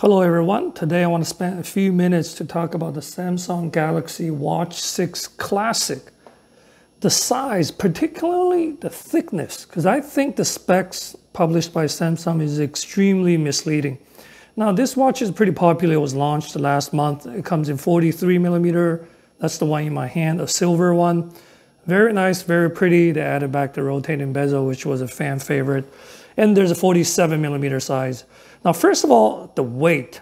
Hello everyone, today I want to spend a few minutes to talk about the Samsung Galaxy Watch 6 Classic. The size, particularly the thickness, because I think the specs published by Samsung is extremely misleading. Now this watch is pretty popular, it was launched last month. It comes in 43mm, that's the one in my hand, a silver one. Very nice, very pretty. They added back the rotating bezel, which was a fan favorite. And there's a 47mm size. Now, first of all, the weight.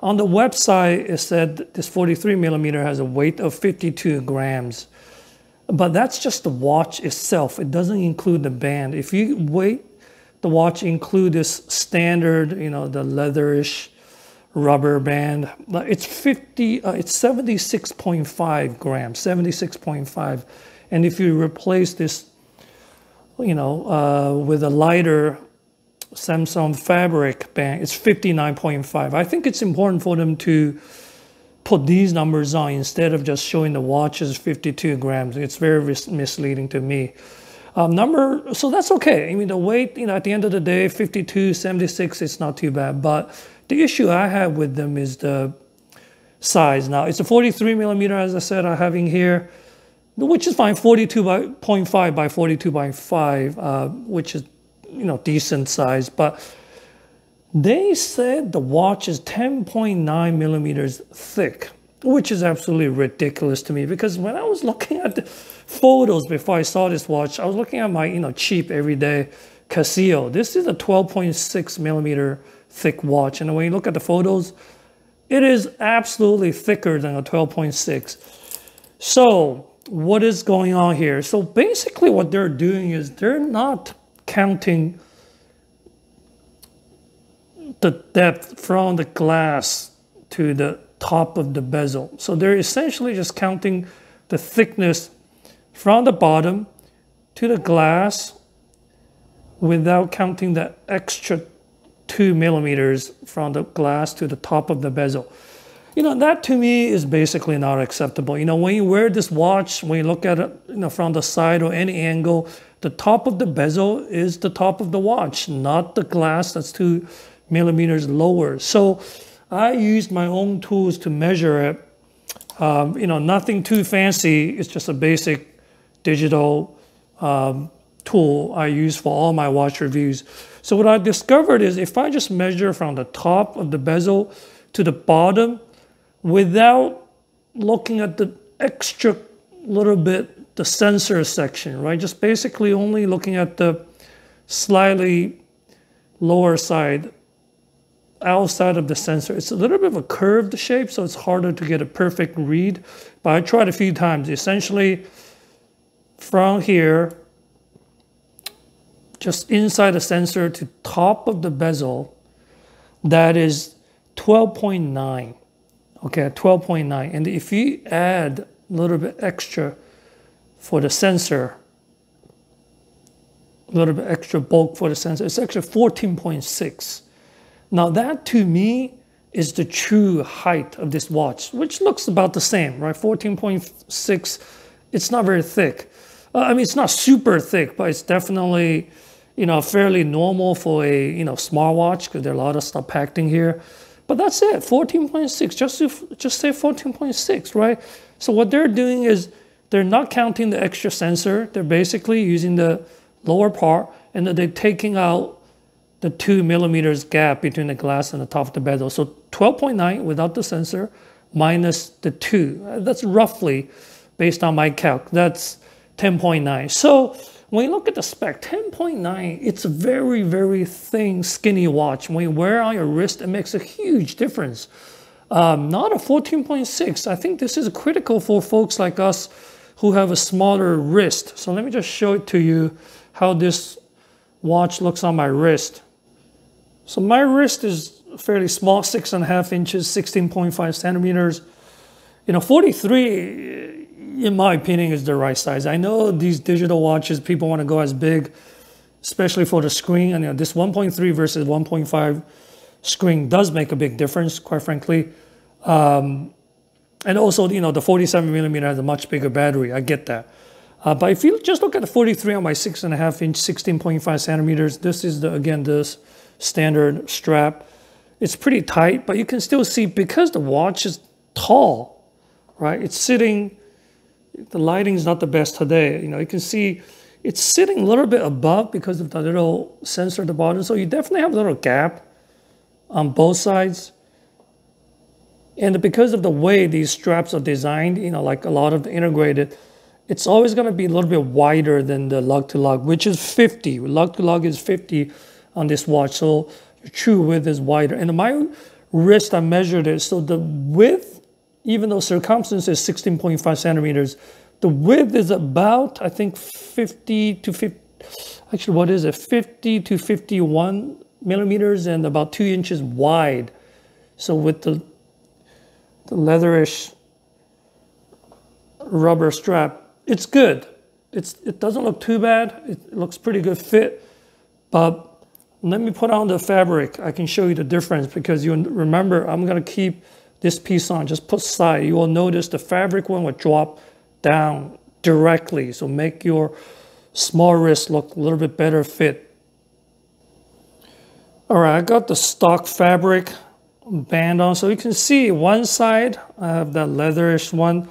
On the website, it said this 43mm has a weight of 52 grams. But that's just the watch itself. It doesn't include the band. If you weight the watch, include this standard, you know, the leatherish rubber band. It's 76.5 grams, 76.5. And if you replace this, you know, with a lighter Samsung fabric band, it's 59.5. I think it's important for them to put these numbers on instead of just showing the watch as 52 grams. It's very misleading to me. So that's okay. I mean, the weight, you know, at the end of the day, 52, 76, it's not too bad. But the issue I have with them is the size. Now, it's a 43mm, as I said, I'm having here, which is fine, 42.5 by 42.5, which is, you know, decent size. But they said the watch is 10.9mm thick, which is absolutely ridiculous to me, because when I was looking at the photos before I saw this watch, I was looking at my, you know, cheap everyday Casio. This is a 12.6mm thick watch, and when you look at the photos, it is absolutely thicker than a 12.6. So what is going on here? So basically what they're doing is they're not counting the depth from the glass to the top of the bezel. So they're essentially just counting the thickness from the bottom to the glass without counting the extra 2mm from the glass to the top of the bezel. You know, that to me is basically not acceptable. You know, when you wear this watch, when you look at it, you know, from the side or any angle, the top of the bezel is the top of the watch, not the glass that's 2mm lower. So I used my own tools to measure it. You know, nothing too fancy. It's just a basic digital tool I use for all my watch reviews. So what I discovered is if I just measure from the top of the bezel to the bottom, without looking at the extra little bit, the sensor section, right? Just basically only looking at the slightly lower side, outside of the sensor. It's a little bit of a curved shape, so it's harder to get a perfect read. But I tried a few times. Essentially, from here, just inside the sensor to top of the bezel, that is 12.9. Okay, 12.9, and if you add a little bit extra for the sensor, a little bit extra bulk for the sensor, it's actually 14.6. Now that to me is the true height of this watch, which looks about the same, right? 14.6, it's not very thick. I mean, it's not super thick, but it's definitely, you know, fairly normal for a, you know, smartwatch, because there are a lot of stuff packed in here. But that's it, 14.6, just say 14.6, right? So what they're doing is they're not counting the extra sensor. They're basically using the lower part, and then they're taking out the 2mm gap between the glass and the top of the bezel. So 12.9 without the sensor minus the 2. That's roughly, based on my calc, that's 10.9. So when you look at the spec, 10.9, it's a very, very thin, skinny watch. When you wear it on your wrist, it makes a huge difference. Not a 14.6. I think this is critical for folks like us who have a smaller wrist. So let me just show it to you how this watch looks on my wrist. So my wrist is fairly small, 6.5 inches, 16.5 centimeters. You know, 43, in my opinion, is the right size. I know these digital watches, people want to go as big, especially for the screen. And you know, this 1.3 versus 1.5 screen does make a big difference, quite frankly. And also, you know, the 47mm has a much bigger battery. I get that. But if you just look at the 43 on my 6.5 inch, 16.5 centimeters, this is the, again, this standard strap. It's pretty tight, but you can still see because the watch is tall, right? It's sitting, the lighting's not the best today. You know, you can see it's sitting a little bit above because of the little sensor at the bottom. So you definitely have a little gap on both sides. And because of the way these straps are designed, you know, like a lot of the integrated, it's always going to be a little bit wider than the lug-to-lug, which is 50. Lug-to-lug is 50 on this watch, so your true width is wider. And my wrist, I measured it, so the width, even though circumference is 16.5 centimeters, the width is about, I think, 50 to 51 millimeters and about 2 inches wide. So with the leatherish rubber strap, it's good. It doesn't look too bad. It looks pretty good fit. But let me put on the fabric. I can show you the difference because you remember I'm going to keep this piece on. Just put side. You will notice the fabric one will drop down directly. So make your small wrist look a little bit better fit. All right, I got the stock fabric band on. So you can see one side, I have that leatherish one.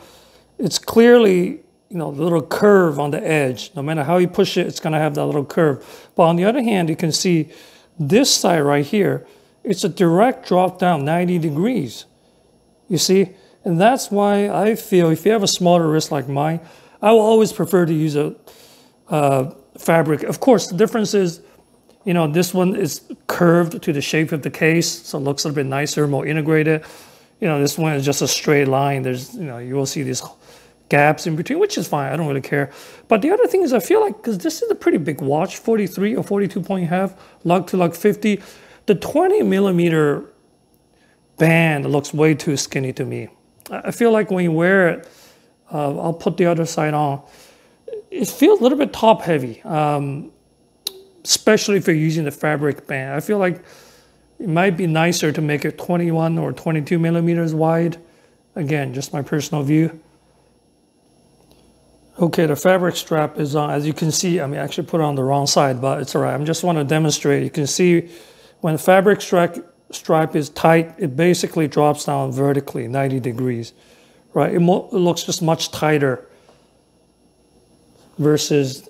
It's clearly, you know, a little curve on the edge. No matter how you push it, it's going to have that little curve. But on the other hand, you can see this side right here, it's a direct drop down 90 degrees. You see? And that's why I feel if you have a smaller wrist like mine, I will always prefer to use a fabric. Of course, the difference is, you know, this one is curved to the shape of the case, so it looks a little bit nicer, more integrated. You know, this one is just a straight line. There's, you know, you will see these gaps in between, which is fine. I don't really care. But the other thing is I feel like, because this is a pretty big watch, 43 or 42.5, lug to lug 50, the 20 millimeter band looks way too skinny to me. I feel like when you wear it, I'll put the other side on, it feels a little bit top heavy, especially if you're using the fabric band. I feel like it might be nicer to make it 21 or 22 millimeters wide. Again, just my personal view. Okay, the fabric strap is on. As you can see, I mean, I actually put it on the wrong side, but it's all right. I just want to demonstrate. You can see when the fabric strap is tight, it basically drops down vertically 90 degrees, right? It looks just much tighter versus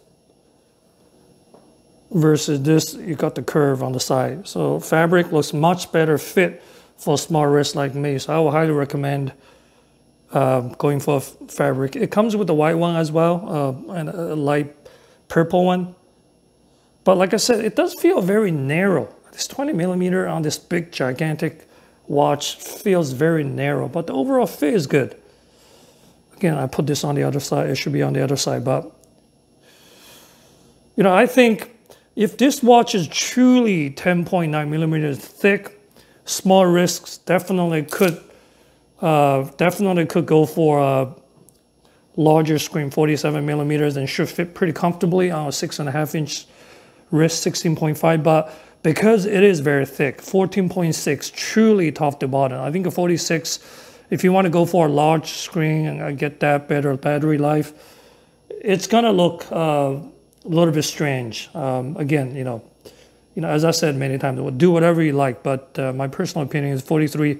this, you got the curve on the side. So fabric looks much better fit for a small wrist like me. So I would highly recommend going for fabric. It comes with the white one as well, and a light purple one. But like I said, it does feel very narrow. This 20 millimeter on this big gigantic watch feels very narrow, but the overall fit is good. Again, I put this on the other side. It should be on the other side, but you know, I think if this watch is truly 10.9 millimeters thick, small wrists definitely could go for a larger screen, 47 millimeters, and should fit pretty comfortably on a 6.5-inch wrist, 16.5. But because it is very thick, 14.6, truly top to bottom. I think a 46, if you want to go for a large screen and get that better battery life, it's gonna look a little bit strange. Again, you know, as I said many times, do whatever you like. But my personal opinion is 43.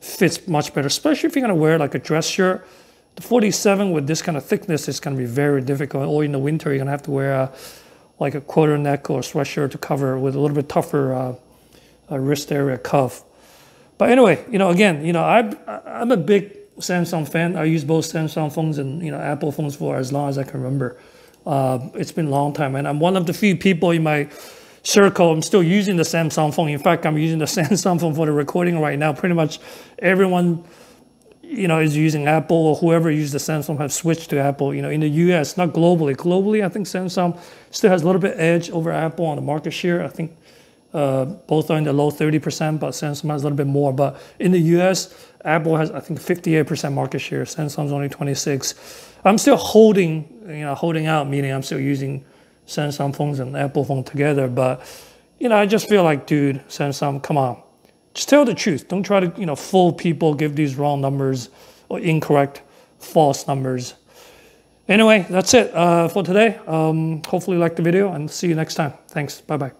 Fits much better, especially if you're going to wear like a dress shirt. The 47 with this kind of thickness is going to be very difficult, or in the winter you're going to have to wear like a quarter neck or sweatshirt to cover with a little bit tougher wrist area cuff. But anyway, you know, again, you know, I'm a big Samsung fan. I use both Samsung phones and, you know, Apple phones for as long as I can remember. It's been a long time, and I'm one of the few people in my circle, I'm still using the Samsung phone. In fact, I'm using the Samsung phone for the recording right now. Pretty much everyone, you know, is using Apple, or whoever used the Samsung have switched to Apple, you know, in the US, not globally. Globally, I think Samsung still has a little bit edge over Apple on the market share. I think both are in the low 30%, but Samsung has a little bit more. But in the US, Apple has, I think, 58% market share. Samsung's only 26. I'm still holding out, meaning I'm still using Samsung phones and Apple phone together. But, you know, I just feel like, dude, Samsung, come on. Just tell the truth. Don't try to, you know, fool people, give these wrong numbers or incorrect, false numbers. Anyway, that's it for today. Hopefully you liked the video, and see you next time. Thanks. Bye-bye.